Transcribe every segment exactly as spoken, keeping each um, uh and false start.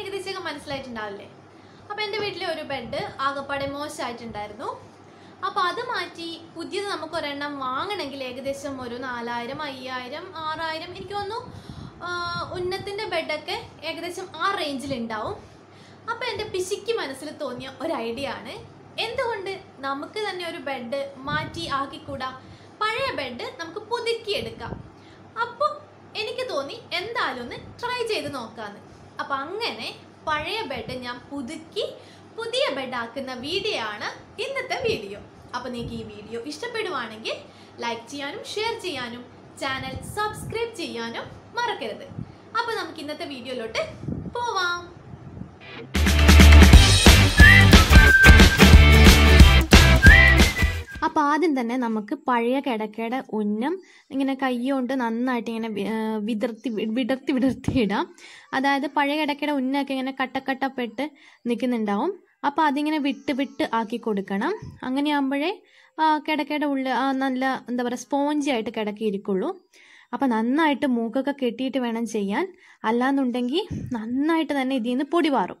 ഏകദേശമൊക്കെ മനസ്സിലായിട്ടുണ്ടാവില്ലേ. അപ്പോൾ എൻ്റെ വീട്ടിലെ ഒരു ബെഡ് ആകെപ്പാടെ മോശമായിട്ടുണ്ടായിരുന്നു. അപ്പോൾ അത് മാറ്റി പുതിയത് നമുക്ക് ഒരെണ്ണം വാങ്ങണമെങ്കിൽ ഏകദേശം ഒരു നാലായിരം അയ്യായിരം ആറായിരം എനിക്ക് തോന്നുന്നു. ഉന്നത്തിൻ്റെ ബെഡൊക്കെ ഏകദേശം ആ റേഞ്ചിലുണ്ടാവും. അപ്പോൾ എൻ്റെ പിശിക്ക് മനസ്സിൽ തോന്നിയ ഒരു ഐഡിയ ആണ്, എന്തുകൊണ്ട് നമുക്ക് തന്നെ ഒരു ബെഡ് മാറ്റി ആക്കിക്കൂടാ, പഴയ ബെഡ് നമുക്ക് പുതുക്കിയെടുക്കാം. അപ്പോൾ എനിക്ക് തോന്നി എന്തായാലും ഒന്ന് ട്രൈ ചെയ്ത് നോക്കാമെന്ന്. അപ്പോൾ അങ്ങനെ പഴയ ബെഡ് ഞാൻ പുതുക്കി പുതിയ ബെഡ് ആക്കുന്ന വീഡിയോ ആണ് ഇന്നത്തെ വീഡിയോ. അപ്പോൾ നിങ്ങൾക്ക് ഈ വീഡിയോ ഇഷ്ടപ്പെടുവാണെങ്കിൽ ലൈക്ക് ചെയ്യാനും ഷെയർ ചെയ്യാനും ചാനൽ സബ്സ്ക്രൈബ് ചെയ്യാനും മറക്കരുത്. അപ്പോൾ നമുക്ക് ഇന്നത്തെ വീഡിയോയിലോട്ട് പോവാം. അപ്പോൾ ആദ്യം തന്നെ നമുക്ക് പഴയ കിടക്കയുടെ ഉന്നം ഇങ്ങനെ കൈകൊണ്ട് നന്നായിട്ട് ഇങ്ങനെ വിടർത്തി വിടർത്തി വിടർത്തി ഇടാം. അതായത് പഴയ കിടക്കയുടെ ഉന്നമൊക്കെ ഇങ്ങനെ കട്ടക്കട്ടപ്പെട്ട് നിൽക്കുന്നുണ്ടാവും. അപ്പോൾ അതിങ്ങനെ വിട്ട് വിട്ട് ആക്കി കൊടുക്കണം. അങ്ങനെയാകുമ്പോഴേ കിടക്കയുടെ ഉള്ളിൽ നല്ല എന്താ പറയുക സ്പോഞ്ചായിട്ട് കിടക്കിയിരിക്കുള്ളൂ. അപ്പോൾ നന്നായിട്ട് മൂക്കൊക്കെ കെട്ടിയിട്ട് വേണം ചെയ്യാൻ, അല്ലാന്നുണ്ടെങ്കിൽ നന്നായിട്ട് തന്നെ ഇതിൽ നിന്ന് പൊടി മാറും.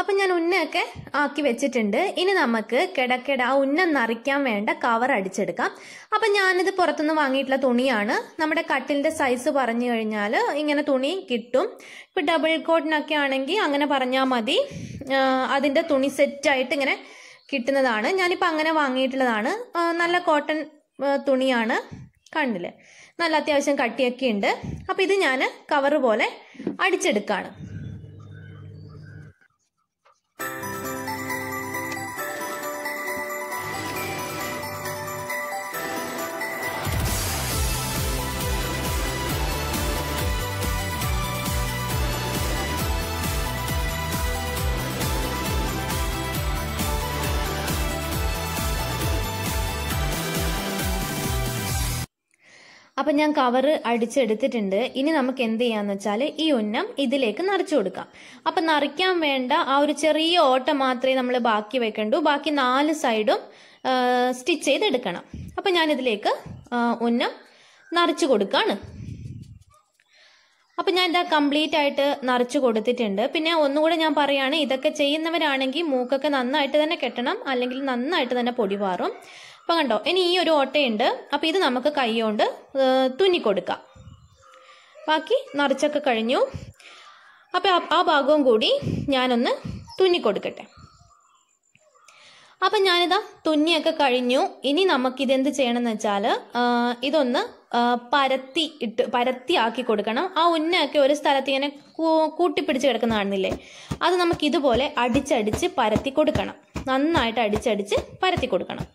അപ്പം ഞാൻ ഉന്നയൊക്കെ ആക്കി വെച്ചിട്ടുണ്ട്. ഇനി നമുക്ക് കിടക്കിട ആ ഉന്ന നിറയ്ക്കാൻ വേണ്ട കവർ അടിച്ചെടുക്കാം. അപ്പം ഞാനിത് പുറത്തുനിന്ന് വാങ്ങിയിട്ടുള്ള തുണിയാണ്. നമ്മുടെ കട്ടിലിൻ്റെ സൈസ് പറഞ്ഞു കഴിഞ്ഞാൽ ഇങ്ങനെ തുണി കിട്ടും. ഇപ്പം ഡബിൾ കോട്ടിനൊക്കെ ആണെങ്കിൽ അങ്ങനെ പറഞ്ഞാൽ മതി. അതിൻ്റെ തുണി സെറ്റായിട്ട് ഇങ്ങനെ കിട്ടുന്നതാണ്. ഞാനിപ്പോൾ അങ്ങനെ വാങ്ങിയിട്ടുള്ളതാണ്. നല്ല കോട്ടൺ തുണിയാണ്, കണ്ടില്ലേ, നല്ല അത്യാവശ്യം കട്ടിയൊക്കെ ഉണ്ട്. അപ്പം ഇത് ഞാൻ കവർ പോലെ അടിച്ചെടുക്കുകയാണ്. അപ്പം ഞാൻ കവറ് അടിച്ചെടുത്തിട്ടുണ്ട്. ഇനി നമുക്ക് എന്ത് ചെയ്യാന്ന് വെച്ചാൽ ഈ ഉന്നം ഇതിലേക്ക് നിറച്ചു കൊടുക്കാം. അപ്പം നിറയ്ക്കാൻ വേണ്ട ആ ഒരു ചെറിയ ഓട്ട മാത്രമേ നമ്മൾ ബാക്കി വെക്കണ്ടൂ. ബാക്കി നാല് സൈഡും സ്റ്റിച്ച് ചെയ്തെടുക്കണം. അപ്പം ഞാനിതിലേക്ക് ഉന്നം നിറച്ചു കൊടുക്കുകയാണ്. അപ്പം ഞാൻ ഇതാ കംപ്ലീറ്റ് ആയിട്ട് നിറച്ചു കൊടുത്തിട്ടുണ്ട്. പിന്നെ ഒന്നുകൂടെ ഞാൻ പറയുകയാണ്, ഇതൊക്കെ ചെയ്യുന്നവരാണെങ്കിൽ മൂക്കൊക്കെ നന്നായിട്ട് തന്നെ കെട്ടണം, അല്ലെങ്കിൽ നന്നായിട്ട് തന്നെ പൊടി പാറും. അപ്പം കണ്ടോ, ഇനി ഈ ഒരു ഓട്ടയുണ്ട്. അപ്പം ഇത് നമുക്ക് കൈ കൊണ്ട് തുന്നിക്കൊടുക്കാം. ബാക്കി നിറച്ചൊക്കെ കഴിഞ്ഞു. അപ്പം ആ ഭാഗവും കൂടി ഞാനൊന്ന് തുന്നിക്കൊടുക്കട്ടെ. അപ്പം ഞാനിതാ തുന്നിയൊക്കെ കഴിഞ്ഞു. ഇനി നമുക്കിതെന്ത് ചെയ്യണമെന്ന് വെച്ചാൽ ഇതൊന്ന് പരത്തി ഇട്ട് പരത്തി ആക്കി കൊടുക്കണം. ആ ഉന്നയൊക്കെ ഒരു സ്ഥലത്ത് ഇങ്ങനെ കൂട്ടിപ്പിടിച്ച് കിടക്കുന്ന കാണുന്നില്ലേ, അത് നമുക്കിതുപോലെ അടിച്ചടിച്ച് പരത്തി കൊടുക്കണം. നന്നായിട്ട് അടിച്ചടിച്ച് പരത്തി കൊടുക്കണം.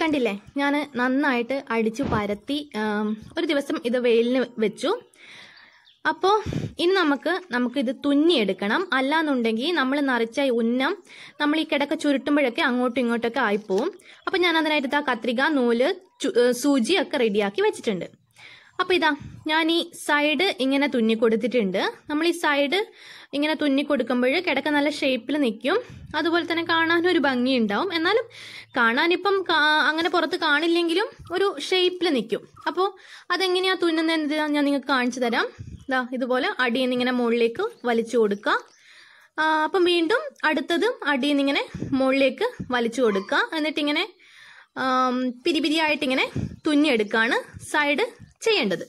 കണ്ടില്ലേ, ഞാൻ നന്നായിട്ട് അടിച്ചു പരത്തി ഒരു ദിവസം ഇത് വെയിലിന് വെച്ചു. അപ്പോൾ ഇനി നമുക്ക് നമുക്കിത് തുന്നിയെടുക്കണം. അല്ലാന്നുണ്ടെങ്കിൽ നമ്മൾ നിറച്ച ഉന്നം നമ്മൾ ഈ കിടക്ക ചുരുട്ടുമ്പോഴൊക്കെ അങ്ങോട്ടും ഇങ്ങോട്ടൊക്കെ ആയിപ്പോവും. അപ്പം ഞാൻ അതിനായിട്ട് ഇതാ കത്രിക, നൂല്, സൂചി ഒക്കെ റെഡിയാക്കി വെച്ചിട്ടുണ്ട്. അപ്പം ഇതാ ഞാൻ ഈ സൈഡ് ഇങ്ങനെ തുന്നി കൊടുത്തിട്ടുണ്ട്. നമ്മൾ ഈ സൈഡ് ഇങ്ങനെ തുന്നി കൊടുക്കുമ്പോൾ കിടക്ക നല്ല ഷേപ്പിൽ നിൽക്കും. അതുപോലെ തന്നെ കാണാനൊരു ഭംഗിയുണ്ടാവും. എന്നാലും കാണാനിപ്പം അങ്ങനെ പുറത്ത് കാണില്ലെങ്കിലും ഒരു ഷേപ്പിൽ നിൽക്കും. അപ്പോൾ അതെങ്ങനെയാണ് തുന്നുന്നത് ഞാൻ നിങ്ങൾക്ക് കാണിച്ചു തരാം. ഇതാ ഇതുപോലെ അടിയിൽ നിന്നിങ്ങനെ മുകളിലേക്ക് വലിച്ചു കൊടുക്കുക. അപ്പം വീണ്ടും അടുത്തതും അടിയിൽ നിന്നിങ്ങനെ മുകളിലേക്ക് വലിച്ചു കൊടുക്കുക. എന്നിട്ടിങ്ങനെ പിരിപിരിയായിട്ടിങ്ങനെ തുന്നിയെടുക്കുകയാണ് സൈഡ് ചെയ്യേണ്ടത്.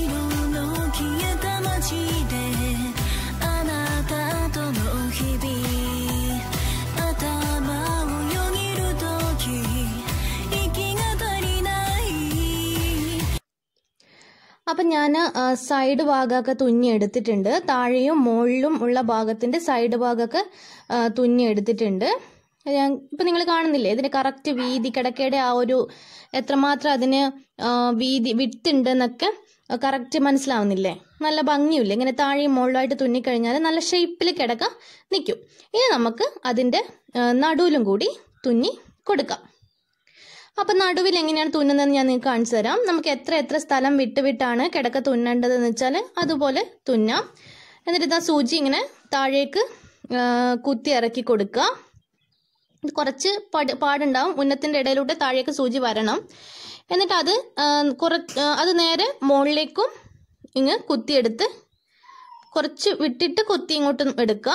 You know അപ്പം ഞാൻ സൈഡ് ഭാഗമൊക്കെ തുന്നിയെടുത്തിട്ടുണ്ട്. താഴെയും മുകളിലും ഉള്ള ഭാഗത്തിൻ്റെ സൈഡ് ഭാഗമൊക്കെ തുന്നിയെടുത്തിട്ടുണ്ട്. ഞാൻ ഇപ്പം നിങ്ങൾ കാണുന്നില്ലേ ഇതിന് കറക്റ്റ് വീതി, കിടക്കയുടെ ആ ഒരു എത്രമാത്രം അതിന് വീതി വിട്ടുണ്ടെന്നൊക്കെ കറക്റ്റ് മനസ്സിലാവുന്നില്ലേ? നല്ല ഭംഗിയില്ലേ? ഇങ്ങനെ താഴെയും മുകളിലായിട്ട് തുന്നിക്കഴിഞ്ഞാൽ നല്ല ഷേപ്പിൽ കിടക്ക നിൽക്കും. ഇനി നമുക്ക് അതിൻ്റെ നടുവിലും കൂടി തുന്നി കൊടുക്കാം. അപ്പം നടുവിൽ എങ്ങനെയാണ് തുന്നുന്നതെന്ന് ഞാൻ നിങ്ങൾക്ക് കാണിച്ചു തരാം. നമുക്ക് എത്ര എത്ര സ്ഥലം വിട്ട് വിട്ടാണ് കിടക്ക തുന്നേണ്ടതെന്ന് വെച്ചാൽ അതുപോലെ തുന്നാം. എന്നിട്ട് ആ സൂചി ഇങ്ങനെ താഴേക്ക് കുത്തി ഇറക്കി കൊടുക്കുക. കുറച്ച് പട് പാടുണ്ടാവും, ഉന്നത്തിൻ്റെ ഇടയിലൂടെ താഴേക്ക് സൂചി വരണം. എന്നിട്ട് അത് കുറച്ച് അത് നേരെ മുകളിലേക്കും ഇങ്ങ് കുത്തിയെടുത്ത് കുറച്ച് വിട്ടിട്ട് കുത്തി ഇങ്ങോട്ടും എടുക്കുക.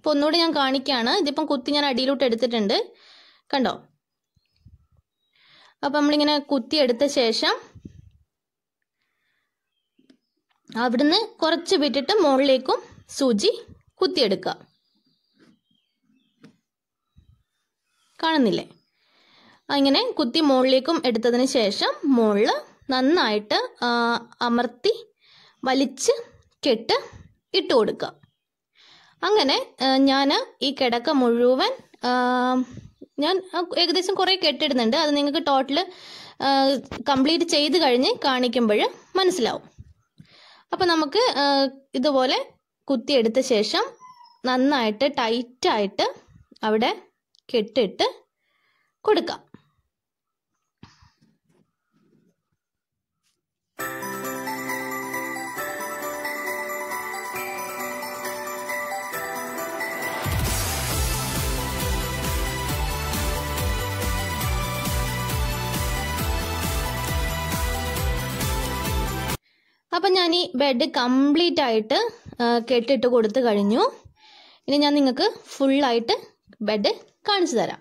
അപ്പോൾ ഒന്നുകൂടി ഞാൻ കാണിക്കുകയാണ്. ഇതിപ്പം കുത്തി ഞാൻ അടിയിലോട്ട് എടുത്തിട്ടുണ്ട്, കണ്ടോ? അപ്പം നമ്മളിങ്ങനെ കുത്തി എടുത്ത ശേഷം അവിടുന്ന് കുറച്ച് വിട്ടിട്ട് മുകളിലേക്കും സൂചി കുത്തിയെടുക്കുക. കാണുന്നില്ലേ? അങ്ങനെ കുത്തി മുകളിലേക്കും എടുത്തതിന് ശേഷം മുകളിൽ നന്നായിട്ട് അമർത്തി വലിച്ച് കെട്ട് ഇട്ട് കൊടുക്കുക. അങ്ങനെ ഞാൻ ഈ കിടക്ക മുഴുവൻ ഞാൻ ഏകദേശം കുറേ കെട്ടിടുന്നുണ്ട്. അത് നിങ്ങൾക്ക് ടോട്ടൽ കംപ്ലീറ്റ് ചെയ്ത് കഴിഞ്ഞ് കാണിക്കുമ്പോൾ മനസ്സിലാവും. അപ്പം നമുക്ക് ഇതുപോലെ കുത്തിയെടുത്ത ശേഷം നന്നായിട്ട് ടൈറ്റായിട്ട് അവിടെ കെട്ടിട്ട് കൊടുക്കാം. അപ്പം ഞാൻ ഈ ബെഡ് കംപ്ലീറ്റ് ആയിട്ട് കെട്ടിട്ട് കൊടുത്തു കഴിഞ്ഞു. ഇനി ഞാൻ നിങ്ങൾക്ക് ഫുള്ളായിട്ട് ബെഡ് കാണിച്ചു തരാം.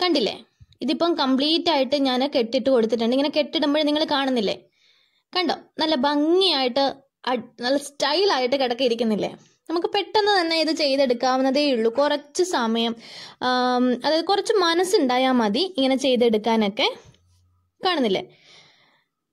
കണ്ടില്ലേ? ഇതിപ്പം കംപ്ലീറ്റ് ആയിട്ട് ഞാൻ കെട്ടിട്ട് കൊടുത്തിട്ടുണ്ട്. ഇങ്ങനെ കെട്ടിടുമ്പോഴേ നിങ്ങൾ കാണുന്നില്ലേ? കണ്ടോ? നല്ല ഭംഗിയായിട്ട് നല്ല സ്റ്റൈലായിട്ട് കിടക്കിയിരിക്കുന്നില്ലേ? നമുക്ക് പെട്ടെന്ന് തന്നെ ഇത് ചെയ്തെടുക്കാവുന്നതേ ഉള്ളൂ. കുറച്ച് സമയം, അതായത് കുറച്ച് മനസ്സുണ്ടായാൽ മതി ഇങ്ങനെ ചെയ്തെടുക്കാനൊക്കെ. കാണുന്നില്ലേ?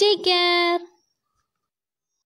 Take care.